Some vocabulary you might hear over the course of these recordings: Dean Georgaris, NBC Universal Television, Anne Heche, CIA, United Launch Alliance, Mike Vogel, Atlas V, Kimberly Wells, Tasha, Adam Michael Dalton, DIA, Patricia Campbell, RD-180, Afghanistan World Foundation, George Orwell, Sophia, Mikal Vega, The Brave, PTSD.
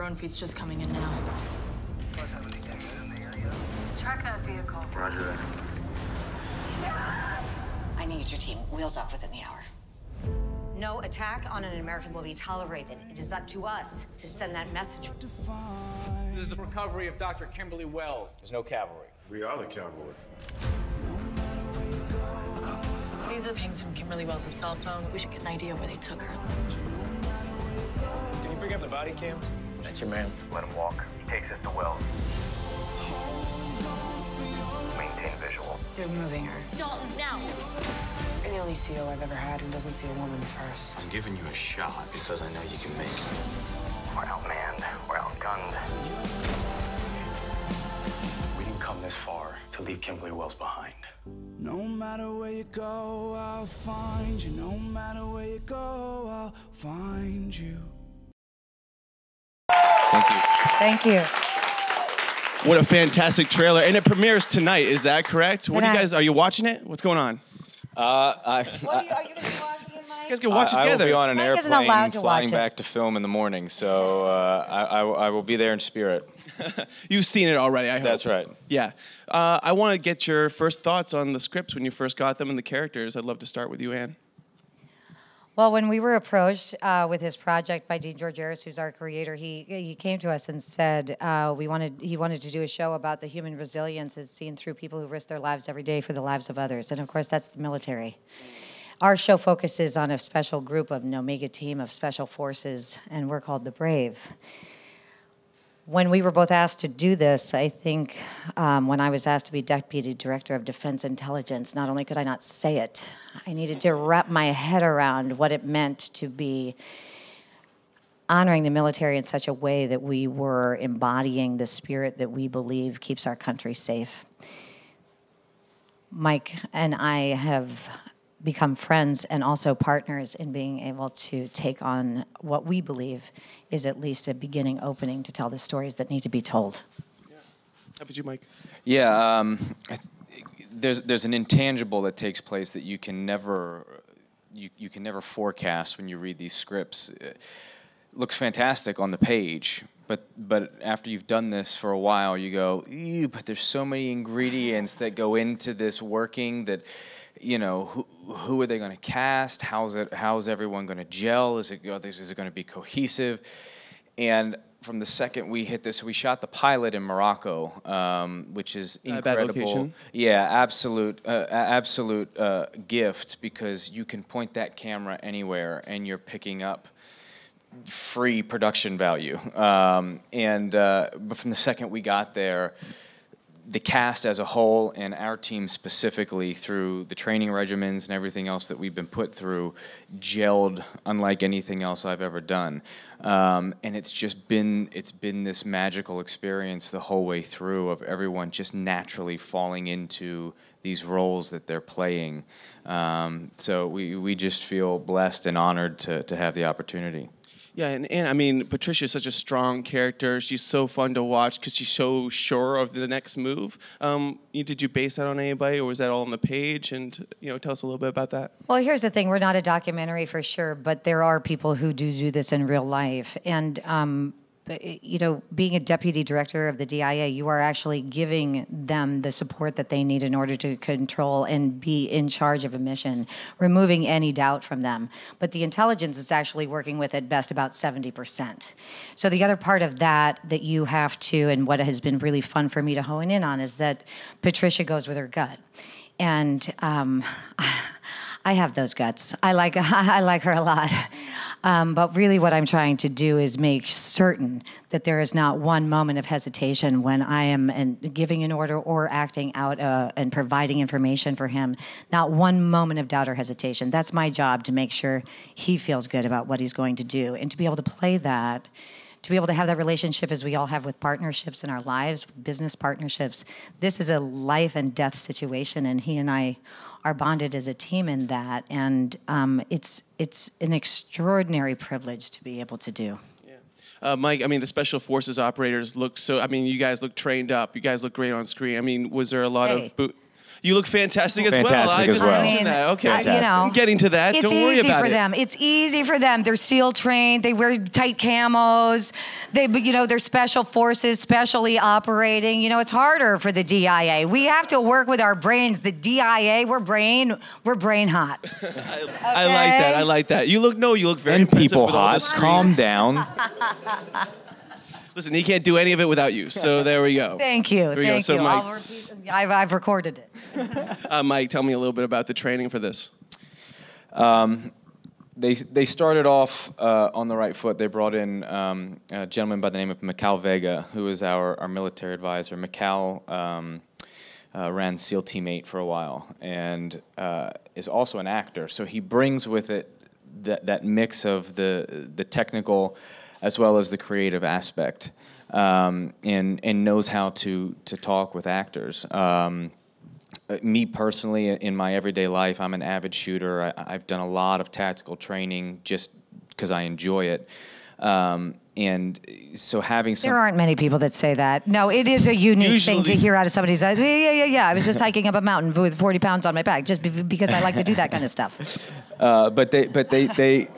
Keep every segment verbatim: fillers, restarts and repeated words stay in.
drone feed's just coming in now. Track that vehicle. Roger that. I need your team wheels up within the hour. No attack on an American will be tolerated. It is up to us to send that message. This is the recovery of Doctor Kimberly Wells. There's no cavalry. We are the cavalry. These are pings from Kimberly Wells' cell phone. We should get an idea where they took her. Can you bring up the body cams? That's your man. Let him walk. He takes us to Wells. Maintain visual. They're moving her. Dalton, now! You're the only C E O I've ever had who doesn't see a woman first. I'm giving you a shot because I know you can make it. We're outmanned. We're outgunned. We didn't come this far to leave Kimberly Wells behind. No matter where you go, I'll find you. No matter where you go, I'll find you. Thank you. Thank you. What a fantastic trailer, and it premieres tonight. Is that correct? Tonight. What do you guys? Are you watching it? What's going on? Uh, I, what are you, are you going to be watching it, Mike? You guys can watch I, it together. I will be on an Mike airplane flying back to film in the morning, so uh, I, I, I will be there in spirit. You've seen it already, I hope. That's right. Yeah. Uh, I want to get your first thoughts on the scripts when you first got them and the characters. I'd love to start with you, Anne. Well, when we were approached uh, with his project by Dean Georgaris, who's our creator, he he came to us and said uh, we wanted he wanted to do a show about the human resilience as seen through people who risk their lives every day for the lives of others, and of course that's the military. Our show focuses on a special group of an Omega team of special forces, and we're called The Brave. When we were both asked to do this, I think um, when I was asked to be Deputy Director of Defense Intelligence, not only could I not say it, I needed to wrap my head around what it meant to be honoring the military in such a way that we were embodying the spirit that we believe keeps our country safe. Mike and I have become friends and also partners in being able to take on what we believe is at least a beginning opening to tell the stories that need to be told. Yeah. How about you, Mike? Yeah, um, there's there's an intangible that takes place that you can never you you can never forecast when you read these scripts. It looks fantastic on the page. But, but after you've done this for a while, you go, ew, but there's so many ingredients that go into this working that, you know, who, who are they going to cast? How's it? How's everyone going to gel? Is it, is it going to be cohesive? And from the second we hit this, we shot the pilot in Morocco, um, which is incredible. Uh, yeah, absolute, uh, absolute uh, gift, because you can point that camera anywhere and you're picking up free production value, um, and uh, but from the second we got there, the cast as a whole and our team specifically, through the training regimens and everything else that we've been put through, gelled unlike anything else I've ever done, um, and it's just been it's been this magical experience the whole way through of everyone just naturally falling into these roles that they're playing. Um, so we we just feel blessed and honored to to have the opportunity. Yeah, and, and I mean, Patricia is such a strong character. She's so fun to watch because she's so sure of the next move. Um, you, did you base that on anybody, or was that all on the page? And you know, tell us a little bit about that. Well, here's the thing: we're not a documentary for sure, but there are people who do do this in real life. And um, you know, being a deputy director of the D I A, you are actually giving them the support that they need in order to control and be in charge of a mission, removing any doubt from them. But the intelligence is actually working with, at best, about seventy percent. So the other part of that that you have to, and what has been really fun for me to hone in on, is that Patricia goes with her gut. And um, I have those guts. I like, I like her a lot. Um, but really what I'm trying to do is make certain that there is not one moment of hesitation when I am in, giving an order or acting out uh, and providing information for him. Not one moment of doubt or hesitation. That's my job, to make sure he feels good about what he's going to do. And to be able to play that, to be able to have that relationship as we all have with partnerships in our lives, business partnerships. This is a life and death situation, and he and I are bonded as a team in that, and um, it's it's an extraordinary privilege to be able to do. Yeah, uh, Mike. I mean, the Special Forces operators look so. I mean, you guys look trained up. You guys look great on screen. I mean, was there a lot hey. of boot? You look fantastic as fantastic well. I just well. mentioned I mean, that. Okay. I, you know, getting to that. It's Don't worry easy about for it. them. It's easy for them. They're SEAL trained. They wear tight camos. They, you know, they're special forces, specially operating. You know, it's harder for the D I A. We have to work with our brains. The D I A, we're brain, we're brain hot. I, okay? I like that. I like that. You look, no, you look very and people hot. Calm down. Listen, he can't do any of it without you. So there we go. Thank you. There we Thank go. So you. Mike, I'll repeat, I've, I've recorded it. uh, Mike, tell me a little bit about the training for this. Um, they they started off uh, on the right foot. They brought in um, a gentleman by the name of Mikal Vega, who is our our military advisor. Mikal um, uh, ran SEAL Team eight for a while and uh, is also an actor. So he brings with it that that mix of the the technical as well as the creative aspect, um, and and knows how to to talk with actors. Um, me personally, in my everyday life, I'm an avid shooter. I, I've done a lot of tactical training just because I enjoy it. Um, and so having some... There aren't many people that say that. No, it is a unique Usually. thing to hear out of somebody's eyes. Yeah, yeah, yeah, yeah. I was just hiking up a mountain with forty pounds on my back just because I like to do that kind of stuff. Uh, but they... But they, they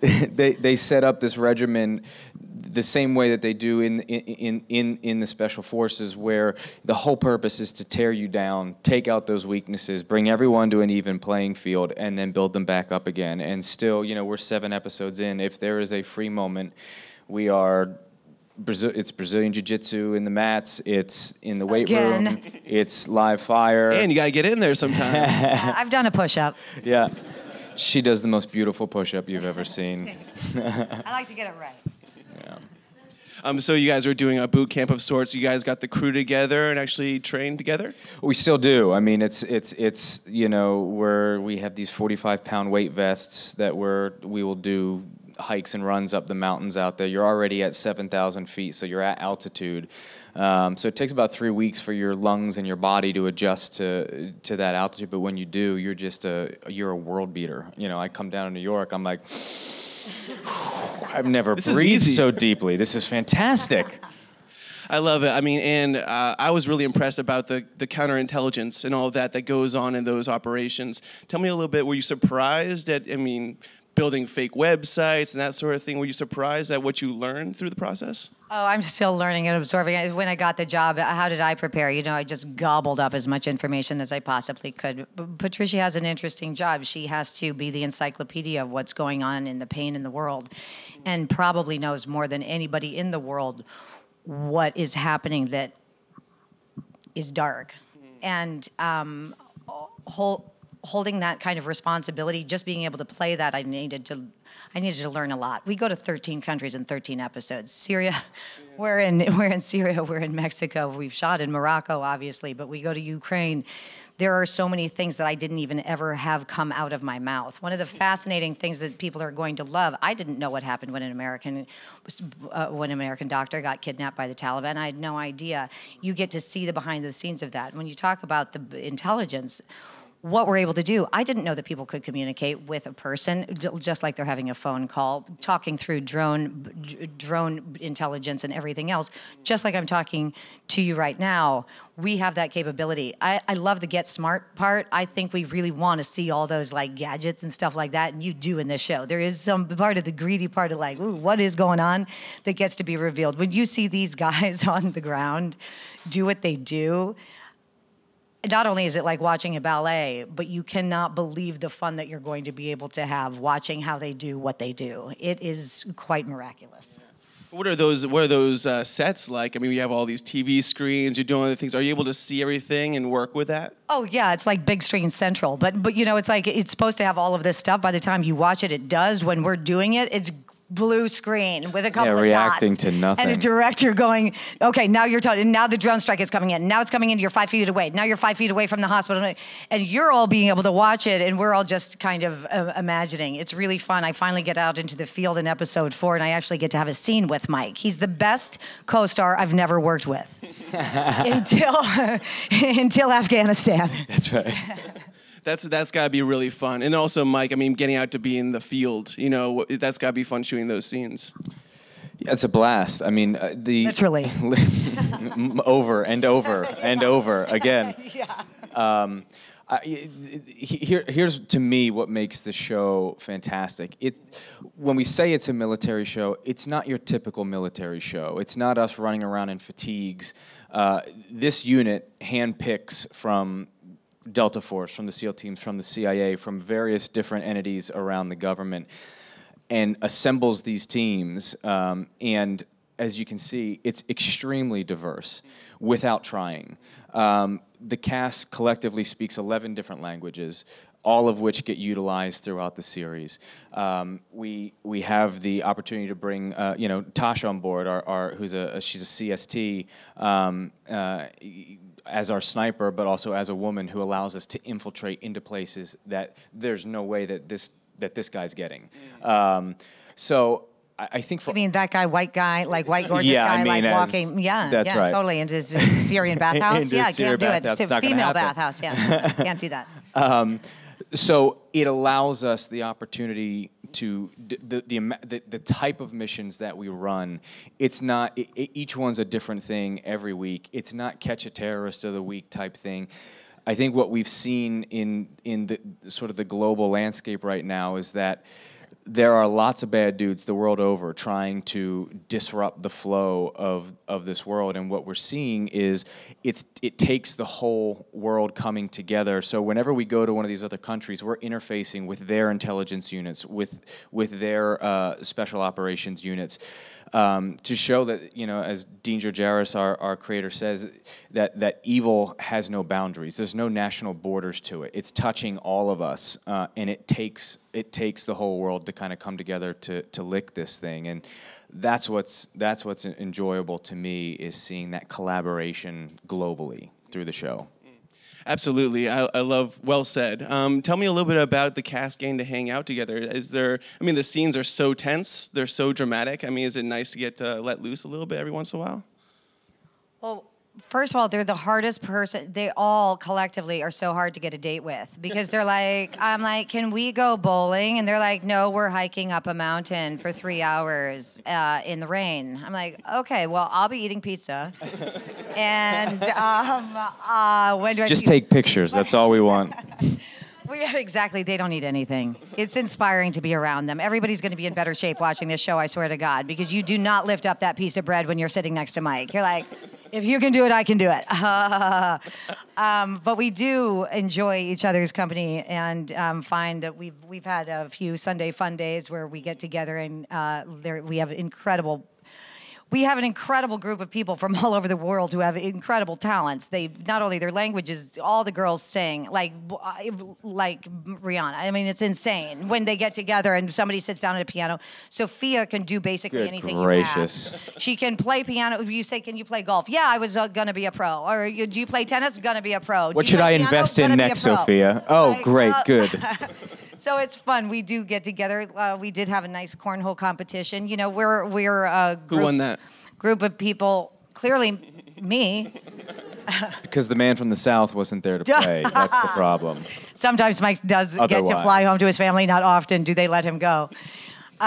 they they set up this regimen the same way that they do in in in in the special forces, where the whole purpose is to tear you down, take out those weaknesses, bring everyone to an even playing field, and then build them back up again. And still, you know, we're seven episodes in. If there is a free moment, we are. Brazil, it's Brazilian jiu-jitsu in the mats. It's in the weight Again. room. It's live fire. And you gotta get in there sometimes. uh, I've done a push-up. Yeah. She does the most beautiful push-up you've ever seen. I like to get it right. Yeah. Um, so you guys are doing a boot camp of sorts. You guys got the crew together and actually trained together? We still do. I mean, it's it's it's you know where we have these forty-five pound weight vests that we're we will do hikes and runs up the mountains out there. You're already at seven thousand feet, so you're at altitude. Um, so it takes about three weeks for your lungs and your body to adjust to to that altitude. But when you do, you're just a you're a world beater. You know, I come down to New York, I'm like, I've never this breathed so deeply. This is fantastic. I love it. I mean, and uh, I was really impressed about the, the counterintelligence and all of that that goes on in those operations. Tell me a little bit, were you surprised at, I mean, building fake websites and that sort of thing? Were you surprised at what you learned through the process? Oh, I'm still learning and absorbing it. When I got the job, how did I prepare? You know, I just gobbled up as much information as I possibly could. But Patricia has an interesting job. She has to be the encyclopedia of what's going on in the pain in the world, and probably knows more than anybody in the world what is happening that is dark. And um, whole... holding that kind of responsibility, just being able to play that, I needed to, I needed to learn a lot. We go to thirteen countries and thirteen episodes. Syria, yeah. we're in, we're in Syria, we're in Mexico. We've shot in Morocco, obviously, but we go to Ukraine. There are so many things that I didn't even ever have come out of my mouth. One of the fascinating things that people are going to love, I didn't know what happened when an American, uh, when an American doctor got kidnapped by the Taliban. I had no idea. You get to see the behind the scenes of that. When you talk about the intelligence, what we're able to do. I didn't know that people could communicate with a person, just like they're having a phone call, talking through drone drone intelligence and everything else, just like I'm talking to you right now. We have that capability. I, I love the get smart part. I think we really want to see all those like gadgets and stuff like that, and you do in this show. There is some part of the greedy part of like, ooh, what is going on that gets to be revealed. When you see these guys on the ground do what they do, not only is it like watching a ballet, but you cannot believe the fun that you're going to be able to have watching how they do what they do. It is quite miraculous. What are those, what are those uh, sets like? I mean, you have all these T V screens, you're doing other things. Are you able to see everything and work with that? Oh, yeah, it's like Big Screen Central. But, but you know, it's like it's supposed to have all of this stuff. By the time you watch it, it does. When we're doing it, it's blue screen with a couple yeah, of reacting dots to nothing. And a director going, okay, now you're talking, now the drone strike is coming in. Now it's coming in, you're five feet away. Now you're five feet away from the hospital. And you're all being able to watch it, and we're all just kind of uh, imagining. It's really fun. I finally get out into the field in episode four, and I actually get to have a scene with Mike. He's the best co-star I've never worked with until, until Afghanistan. That's right. That's that's gotta be really fun, and also Mike. I mean, getting out to be in the field, you know, that's gotta be fun shooting those scenes. Yeah, it's a blast. I mean, uh, the literally over and over and over again. Yeah. Um, I, here, here's to me what makes the show fantastic. It, when we say it's a military show, it's not your typical military show. It's not us running around in fatigues. Uh, this unit handpicks from Delta Force, from the SEAL teams, from the C I A, from various different entities around the government, and assembles these teams. Um, and as you can see, it's extremely diverse without trying. Um, The cast collectively speaks eleven different languages, all of which get utilized throughout the series. Um, we we have the opportunity to bring uh, you know Tasha on board, our, our who's a she's a C S T um, uh, as our sniper, but also as a woman who allows us to infiltrate into places that there's no way that this that this guy's getting. Mm-hmm. um, so. I think for I mean that guy, white guy, like white gorgeous yeah, guy, I mean, like walking, yeah, that's yeah, right. totally into his Syrian bathhouse, yeah, Syrian can't bathhouse. do it. It's a female bathhouse, yeah, can't do that. Um, so it allows us the opportunity to d the, the the the type of missions that we run. It's not it, it, each one's a different thing every week. It's not catch a terrorist of the week type thing. I think what we've seen in in the sort of the global landscape right now is that there are lots of bad dudes the world over trying to disrupt the flow of, of this world. And what we're seeing is it's, it takes the whole world coming together. So whenever we go to one of these other countries, we're interfacing with their intelligence units, with, with their uh, special operations units, um, to show that, you know, as Dean Georgaris, our, our creator, says, that, that evil has no boundaries. There's no national borders to it. It's touching all of us, uh, and it takes... it takes the whole world to kind of come together to to lick this thing, and that's what's that's what's enjoyable to me, is seeing that collaboration globally through the show. Absolutely, I, I love. Well said. Um, tell me a little bit about the cast getting to hang out together. Is there? I mean, the scenes are so tense, they're so dramatic. I mean, is it nice to get to let loose a little bit every once in a while? Well. First of all, they're the hardest person. They all collectively are so hard to get a date with, because they're like, I'm like, can we go bowling? And they're like, no, we're hiking up a mountain for three hours uh, in the rain. I'm like, okay, well, I'll be eating pizza. and um, uh, when do I just take pictures? That's all we want. We, exactly, they don't need anything. It's inspiring to be around them. Everybody's gonna be in better shape watching this show, I swear to God, because you do not lift up that piece of bread when you're sitting next to Mike. You're like, if you can do it, I can do it. um, but we do enjoy each other's company, and um, find that we've, we've had a few Sunday fun days where we get together, and uh, there, we have incredible We have an incredible group of people from all over the world who have incredible talents. They not only their languages, all the girls sing like like Rihanna. I mean, it's insane when they get together and somebody sits down at a piano. Sophia can do basically Good anything gracious. you ask. She can play piano. You say, "Can you play golf?" Yeah, I was uh, gonna be a pro. Or do you play tennis? Gonna be a pro. What should I piano? invest in next, Sophia? Oh, like, great, uh, good. So it's fun. We do get together. Uh, we did have a nice cornhole competition. You know, we're we're a group, Who won that? group of people. Clearly, me. Because the man from the South wasn't there to play. That's the problem. Sometimes Mike does Otherwise. get to fly home to his family. Not often do they let him go.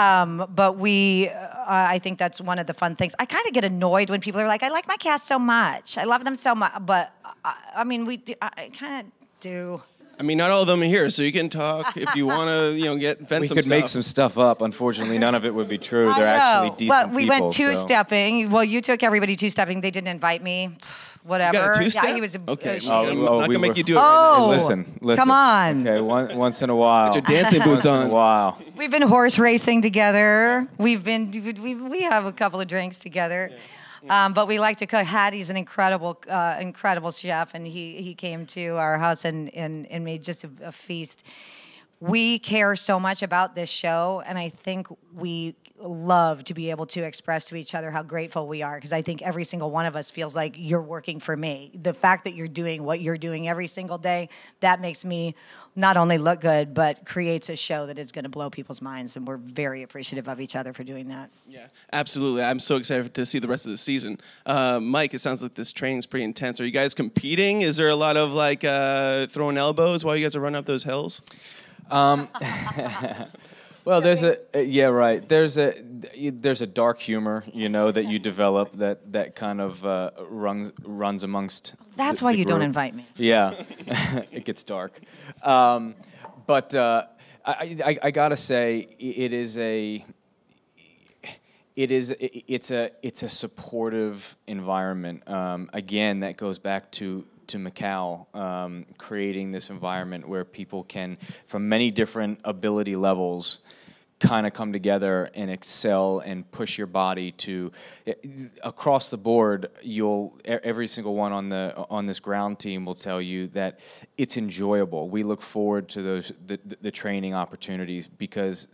Um, but we, uh, I think that's one of the fun things. I kind of get annoyed when people are like, "I like my cast so much. I love them so much." But I, I mean, we do, I kind of do. I mean, not all of them are here, so you can talk if you want to, you know, get vent we some could stuff. make some stuff up. Unfortunately, none of it would be true. They're actually decent people. Well, we people, went two-stepping. So. Well, you took everybody two-stepping. They didn't invite me. Whatever. You got a two-step? Yeah, he was a, okay. Uh, oh, I'm oh, not going to we make were, you do it right now. Oh, hey, listen, listen. Come on. Okay, one, once in a while. Put your dancing boots on. Wow. We've been horse racing together. We've been, we, we have a couple of drinks together. Yeah. Um, but we like to cook. Hattie's an incredible, uh, incredible chef, and he he came to our house and and, and made just a, a feast. We care so much about this show, and I think we love to be able to express to each other how grateful we are, because I think every single one of us feels like you're working for me. The fact that you're doing what you're doing every single day, that makes me not only look good, but creates a show that is going to blow people's minds, and we're very appreciative of each other for doing that. Yeah, absolutely. I'm so excited to see the rest of the season. Uh, Mike, it sounds like this training's pretty intense. Are you guys competing? Is there a lot of like uh, throwing elbows while you guys are running up those hills? Um, Well, there's a uh, yeah, right. There's a there's a dark humor, you know, that you develop that that kind of uh, runs runs amongst. That's the, why the you group. Don't invite me. Yeah, it gets dark, um, but uh, I, I I gotta say it is a. It is. It's a. It's a supportive environment. Um, again, that goes back to to Mikal, um, creating this environment where people can, from many different ability levels, kind of come together and excel and push your body to across the board. You'll every single one on the on this ground team will tell you that it's enjoyable. We look forward to those the, the training opportunities because.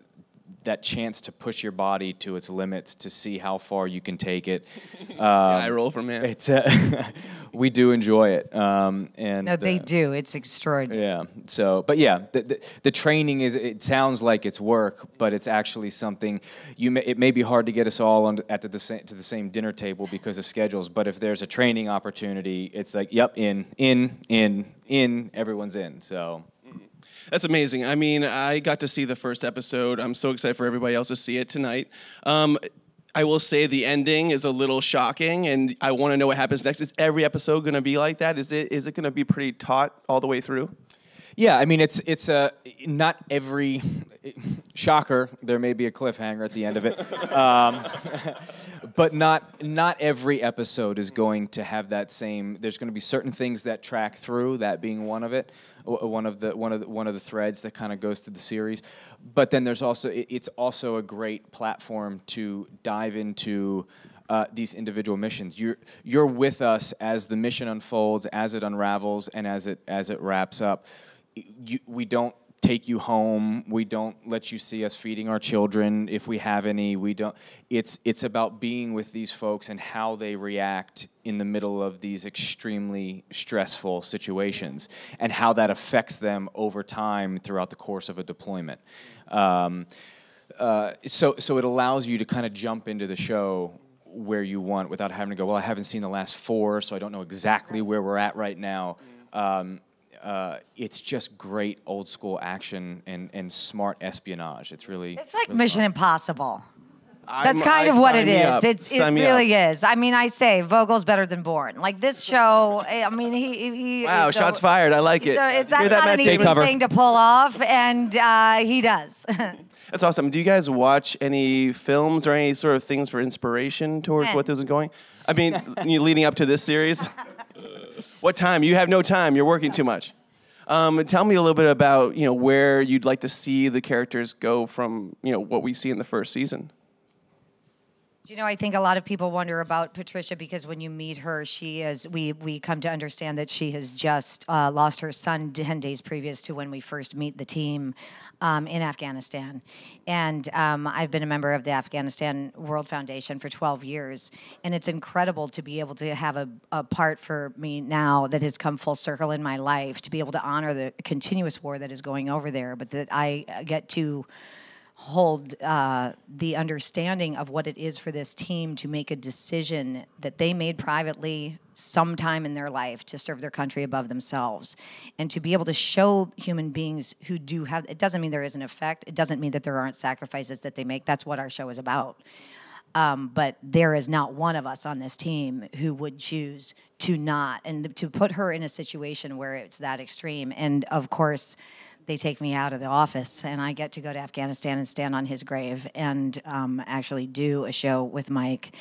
That chance to push your body to its limits to see how far you can take it. Um, yeah, I roll from here. It's, uh, we do enjoy it, um, and no, they uh, do. It's extraordinary. Yeah. So, but yeah, the, the, the training is. It sounds like it's work, but it's actually something. You may, it may be hard to get us all on at the, the same, to the same dinner table because of schedules. But if there's a training opportunity, it's like, yep, in, in, in, in. Everyone's in. So. That's amazing. I mean, I got to see the first episode. I'm so excited for everybody else to see it tonight. Um, I will say the ending is a little shocking, and I want to know what happens next. Is every episode going to be like that? Is it is it going to be pretty taut all the way through? Yeah, I mean, it's it's a not every shocker. There may be a cliffhanger at the end of it, um, but not not every episode is going to have that same. There's going to be certain things that track through, that being one of it, one of the one of the, one of the threads that kind of goes through the series. But then there's also it, it's also a great platform to dive into. Uh, these individual missions. You're you're with us as the mission unfolds, as it unravels, and as it as it wraps up. You, we don't take you home. We don't let you see us feeding our children if we have any. We don't. It's it's about being with these folks and how they react in the middle of these extremely stressful situations and how that affects them over time throughout the course of a deployment. Um, uh, so so it allows you to kind of jump into the show. Where you want without having to go, well, I haven't seen the last four, so I don't know exactly where we're at right now. Um, uh, it's just great old school action and, and smart espionage. It's really... It's like really Mission fun. Impossible. I'm, That's kind I of what it is. It's, it really up. Is. I mean, I say Vogel's better than Bourne. Like this show, I mean, he. he wow, so, shots fired. I like it. So it's not, that, not an easy cover. Thing to pull off, and uh, he does. That's awesome. Do you guys watch any films or any sort of things for inspiration towards when? What this is going? I mean, you leading up to this series? What time? You have no time. You're working too much. Um, tell me a little bit about you know where you'd like to see the characters go from you know what we see in the first season. You know, I think a lot of people wonder about Patricia because when you meet her, she is, we, we come to understand that she has just uh, lost her son ten days previous to when we first meet the team um, in Afghanistan. And um, I've been a member of the Afghanistan World Foundation for twelve years. And it's incredible to be able to have a, a part for me now that has come full circle in my life, to be able to honor the continuous war that is going over there, but that I get to... hold uh, the understanding of what it is for this team to make a decision that they made privately sometime in their life to serve their country above themselves. And to be able to show human beings who do have, it doesn't mean there isn't effect, it doesn't mean that there aren't sacrifices that they make, that's what our show is about. Um, but there is not one of us on this team who would choose to not, and to put her in a situation where it's that extreme. And of course, they take me out of the office, and I get to go to Afghanistan and stand on his grave and um, actually do a show with Mike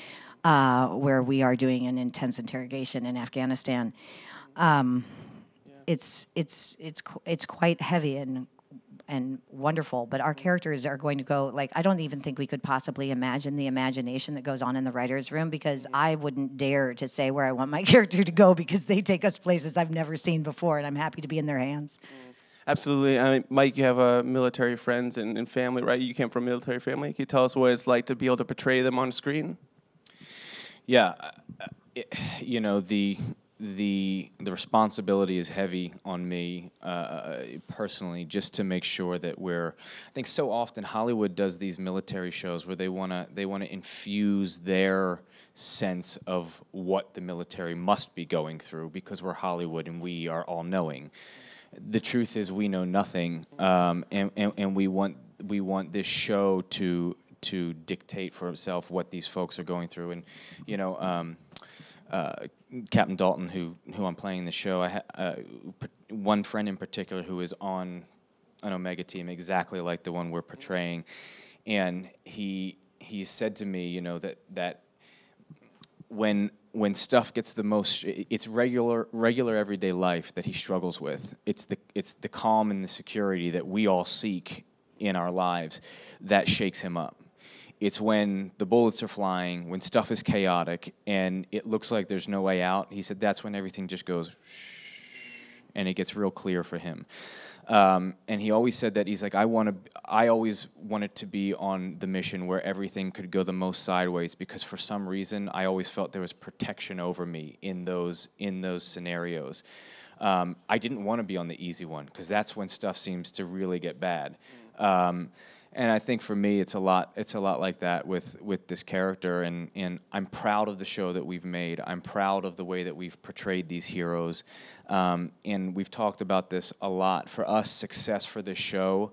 uh, where we are doing an intense interrogation in Afghanistan. Um, yeah. It's it's it's it's quite heavy and and wonderful, but our characters are going to go like I don't even think we could possibly imagine the imagination that goes on in the writer's room because I wouldn't dare to say where I want my character to go because they take us places I've never seen before, and I'm happy to be in their hands. Mm. Absolutely. I mean, Mike, you have uh, military friends and, and family, right? You came from a military family. Can you tell us what it's like to be able to portray them on screen? Yeah. Uh, it, you know, the, the, the responsibility is heavy on me uh, personally just to make sure that we're... I think so often Hollywood does these military shows where they want to they want to infuse their... sense of what the military must be going through because we're Hollywood and we are all-knowing. the truth is we know nothing, um, and, and, and we want we want this show to to dictate for itself what these folks are going through. And you know, um, uh, Captain Dalton, who who I'm playing in the show, I ha uh, one friend in particular who is on an Omega team exactly like the one we're portraying, and he he said to me, you know, that that when when stuff gets the most, it's regular, regular everyday life that he struggles with. It's the, it's the calm and the security that we all seek in our lives that shakes him up. It's when the bullets are flying, when stuff is chaotic, and it looks like there's no way out. He said that's when everything just goes, and it gets real clear for him. Um, and he always said that, he's like, I want to, I always wanted to be on the mission where everything could go the most sideways, because for some reason I always felt there was protection over me in those, in those scenarios. Um, I didn't want to be on the easy one, because that's when stuff seems to really get bad. Um, and I think for me, it's a lot, it's a lot like that with, with this character, and, and I'm proud of the show that we've made. I'm proud of the way that we've portrayed these heroes. Um, and we've talked about this a lot. For us, success for this show,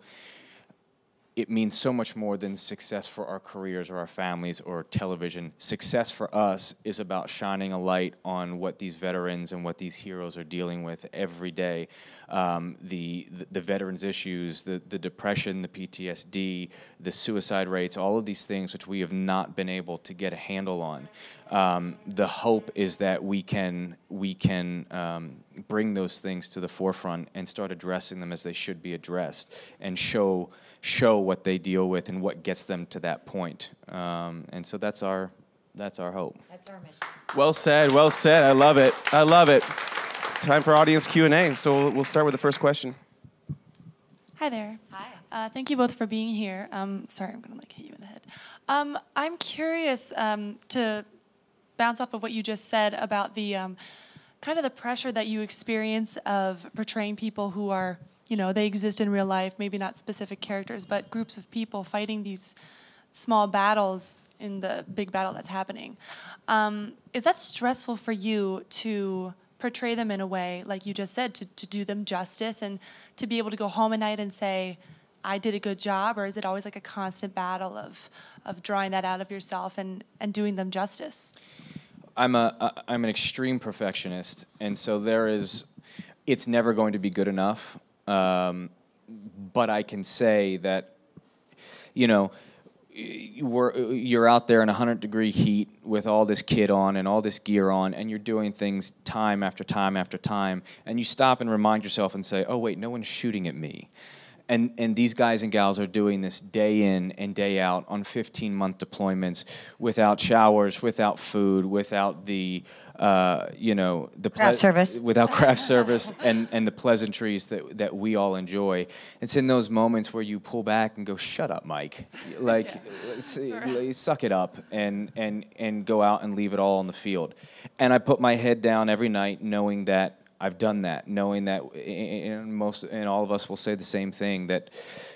it means so much more than success for our careers or our families or television. Success for us is about shining a light on what these veterans and what these heroes are dealing with every day. Um, the, the, the veterans' issues, the, the depression, the P T S D, the suicide rates, all of these things which we have not been able to get a handle on. Um, the hope is that we can, we can um, bring those things to the forefront and start addressing them as they should be addressed, and show, show what they deal with and what gets them to that point. Um, and so that's our, that's our hope. That's our mission. Well said, well said. I love it. I love it. Time for audience Q and A. So we'll, we'll start with the first question. Hi there. Hi. Uh, thank you both for being here. Um, sorry, I'm going to like hit you in the head. Um, I'm curious um, to bounce off of what you just said about the um, kind of the pressure that you experience of portraying people who are, you know, they exist in real life, maybe not specific characters, but groups of people fighting these small battles in the big battle that's happening. Um, is that stressful for you to portray them in a way, like you just said, to, to do them justice and to be able to go home at night and say, I did a good job? Or is it always like a constant battle of, of drawing that out of yourself and, and doing them justice? I'm a, I'm an extreme perfectionist, and so there is, it's never going to be good enough. Um, but I can say that, you know, we're, you're out there in one hundred degree heat with all this kit on and all this gear on, and you're doing things time after time after time, and you stop and remind yourself and say, oh wait, no one's shooting at me. And, and these guys and gals are doing this day in and day out on fifteen month deployments, without showers, without food, without the, uh, you know, the craft service, without craft service, and, and the pleasantries that, that we all enjoy. It's in those moments where you pull back and go, "Shut up, Mike! Like, yeah. Suck it up and and and go out and leave it all on the field." And I put my head down every night, knowing that I've done that, knowing that and most and all of us will say the same thing, that,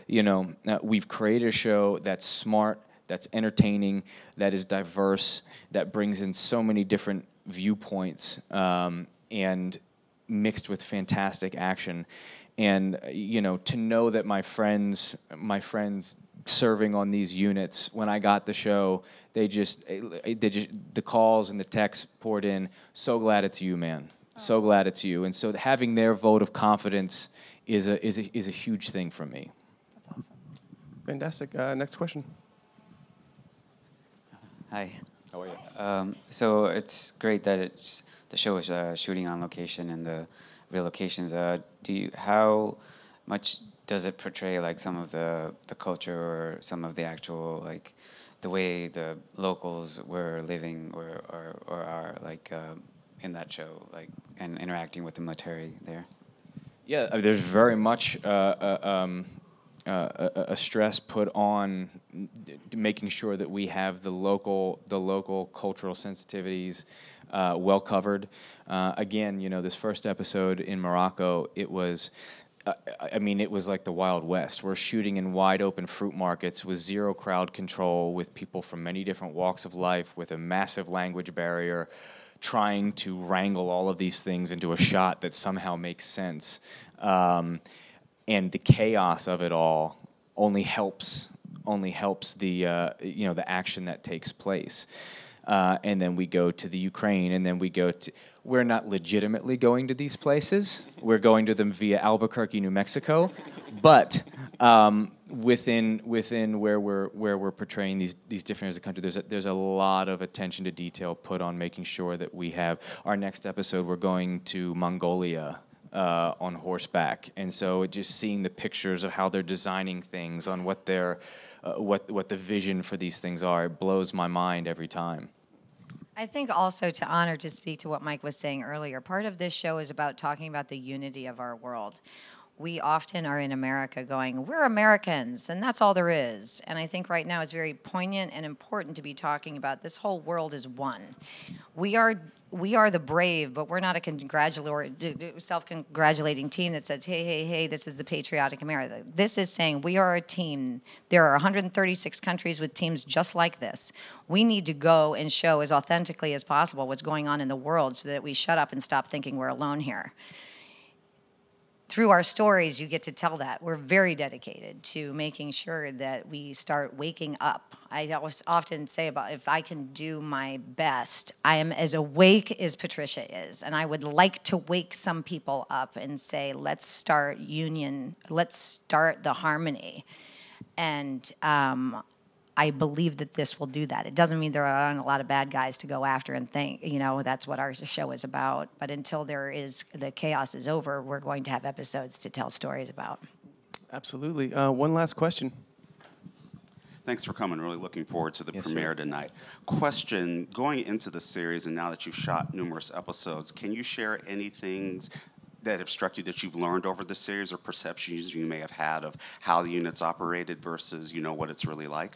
you know, we've created a show that's smart, that's entertaining, that is diverse, that brings in so many different viewpoints, um, and mixed with fantastic action. And you know, to know that my friends, my friends serving on these units, when I got the show, they just, they just the calls and the texts poured in. So glad it's you, man. So glad it's you. And so having their vote of confidence is a, is a, is a huge thing for me. That's awesome. Fantastic. Uh, next question. Hi. How are you? Um, so it's great that it's, the show is uh, shooting on location and the real locations. Uh, do you, how much does it portray like some of the, the culture or some of the actual, like the way the locals were living or, or, or are like, uh, in that show, like, and interacting with the military there? Yeah, I mean, there's very much uh, uh, um, uh, a, a stress put on making sure that we have the local, the local cultural sensitivities uh, well covered. Uh, again, you know, this first episode in Morocco, it was, uh, I mean, it was like the Wild West. We're shooting in wide open fruit markets with zero crowd control, with people from many different walks of life, with a massive language barrier. trying to wrangle all of these things into a shot that somehow makes sense. Um, and the chaos of it all only helps only helps the uh, you know the action that takes place. Uh, and then we go to the Ukraine, and then we go to, we're not legitimately going to these places. We're going to them via Albuquerque, New Mexico, but um, within within where we're where we're portraying these these different areas of the country, there's a, there's a lot of attention to detail put on making sure that we have our next episode. We're going to Mongolia. Uh, on horseback, and so just seeing the pictures of how they're designing things, on what their, uh, what what the vision for these things are, it blows my mind every time. I think also, to honor, to speak to what Mike was saying earlier, part of this show is about talking about the unity of our world. We often are in America going, we're Americans, and that's all there is. And I think right now it's very poignant and important to be talking about this whole world is one. We are we are the brave, but we're not a congratulatory, self-congratulating team that says, hey, hey, hey, this is the patriotic America. This is saying we are a team. There are one hundred thirty-six countries with teams just like this. We need to go and show as authentically as possible what's going on in the world so that we shut up and stop thinking we're alone here. Through our stories, you get to tell that. We're very dedicated to making sure that we start waking up. I always often say about, if I can do my best, I am as awake as Patricia is. And I would like to wake some people up and say, let's start union, let's start the harmony. And um, I believe that this will do that. It doesn't mean there aren't a lot of bad guys to go after and think, you know, that's what our show is about. But until there is, the chaos is over, we're going to have episodes to tell stories about. Absolutely. Uh, one last question. Thanks for coming. Really looking forward to the yes, premiere sir. tonight. Question, going into the series and now that you've shot numerous episodes, can you share any things that have struck you that you've learned over the series or perceptions you may have had of how the unit's operated versus, you know, what it's really like?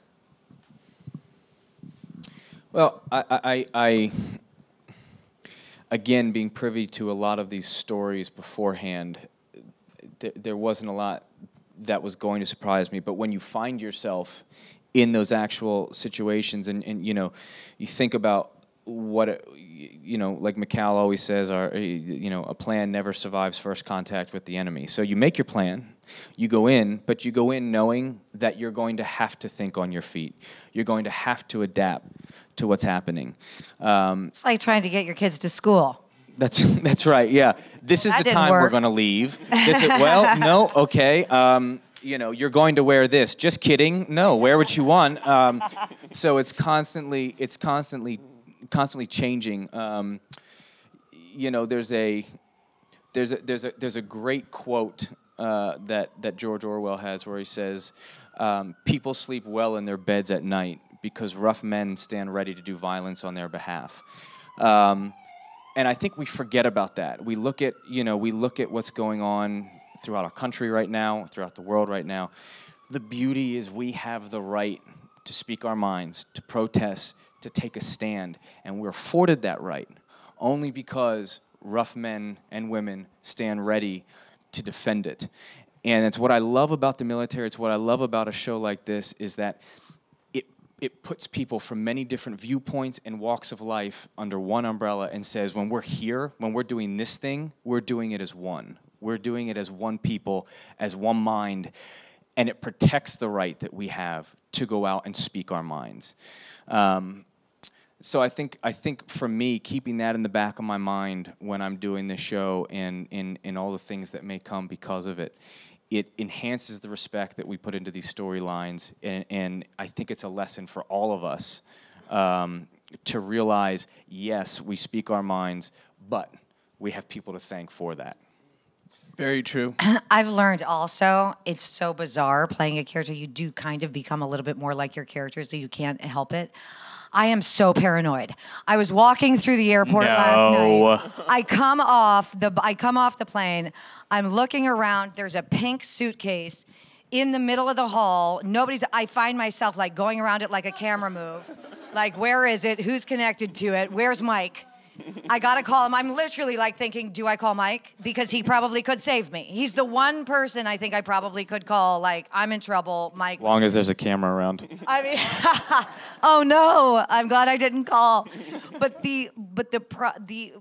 Well, I, I, I, again, being privy to a lot of these stories beforehand, th there wasn't a lot that was going to surprise me. But when you find yourself in those actual situations, and, and you know, you think about what, it, you know, like Mikal always says, our, you know, a plan never survives first contact with the enemy. So you make your plan. You go in, but you go in knowing that you're going to have to think on your feet. You're going to have to adapt to what's happening. Um, it's like trying to get your kids to school. That's that's right. Yeah, this is the time we're going to leave. This is, well, no, okay. Um, you know, you're going to wear this. Just kidding. No, wear what you want. Um, so it's constantly, it's constantly, constantly changing. Um, you know, there's a, there's a, there's a, there's a great quote. Uh, that, that George Orwell has where he says, um, people sleep well in their beds at night because rough men stand ready to do violence on their behalf. Um, and I think we forget about that. We look at, you know, we look at what's going on throughout our country right now, throughout the world right now. The beauty is we have the right to speak our minds, to protest, to take a stand, and we're afforded that right only because rough men and women stand ready to defend it. And it's what I love about the military, it's what I love about a show like this, is that it, it puts people from many different viewpoints and walks of life under one umbrella and says, when we're here, when we're doing this thing, we're doing it as one. We're doing it as one people, as one mind, and it protects the right that we have to go out and speak our minds. Um, So I think I think for me, keeping that in the back of my mind when I'm doing this show and in in all the things that may come because of it, it enhances the respect that we put into these storylines, and, and I think it's a lesson for all of us um, to realize, yes, we speak our minds, but we have people to thank for that. Very true. I've learned also, it's so bizarre playing a character. You do kind of become a little bit more like your characters, so you can't help it. I am so paranoid. I was walking through the airport no. last night. I come off the I come off the plane. I'm looking around. There's a pink suitcase in the middle of the hall. Nobody's. I find myself like going around it like a camera move, like where is it? Who's connected to it? Where's Mike? I gotta call him. I'm literally like thinking, do I call Mike? Because he probably could save me. He's the one person I think I probably could call, like, I'm in trouble, Mike. As long as there's a camera around. I mean, oh no, I'm glad I didn't call. But the, but the, pro, the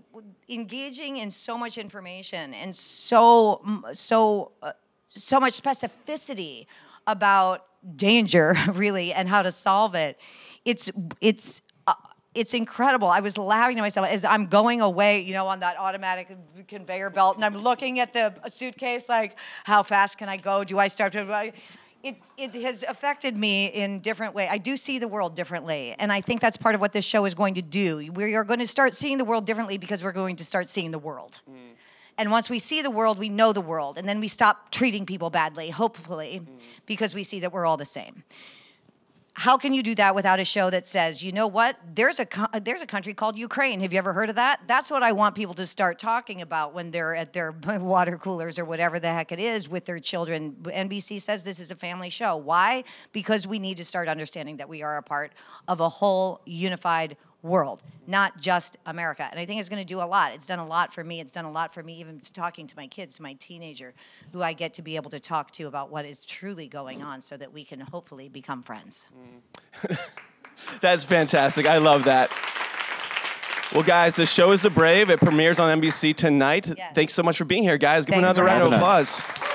engaging in so much information and so, so, uh, so much specificity about danger, really, and how to solve it. It's, it's, It's incredible. I was laughing to myself as I'm going away, you know, on that automatic conveyor belt, and I'm looking at the suitcase like, how fast can I go? Do I start to... It, it has affected me in different ways. I do see the world differently, and I think that's part of what this show is going to do. We are going to start seeing the world differently because we're going to start seeing the world. Mm. And once we see the world, we know the world, and then we stop treating people badly, hopefully, mm. because we see that we're all the same. How can you do that without a show that says, you know what, there's a, there's a country called Ukraine. Have you ever heard of that? That's what I want people to start talking about when they're at their water coolers or whatever the heck it is with their children. N B C says this is a family show. Why? Because we need to start understanding that we are a part of a whole unified world, not just America. And I think it's going to do a lot. It's done a lot for me. It's done a lot for me even talking to my kids, to my teenager, who I get to be able to talk to about what is truly going on so that we can hopefully become friends. Mm. That's fantastic. I love that. Well, guys, the show is The Brave. It premieres on N B C tonight. Yes. Thanks so much for being here, guys. Give Thanks another round of applause. Us.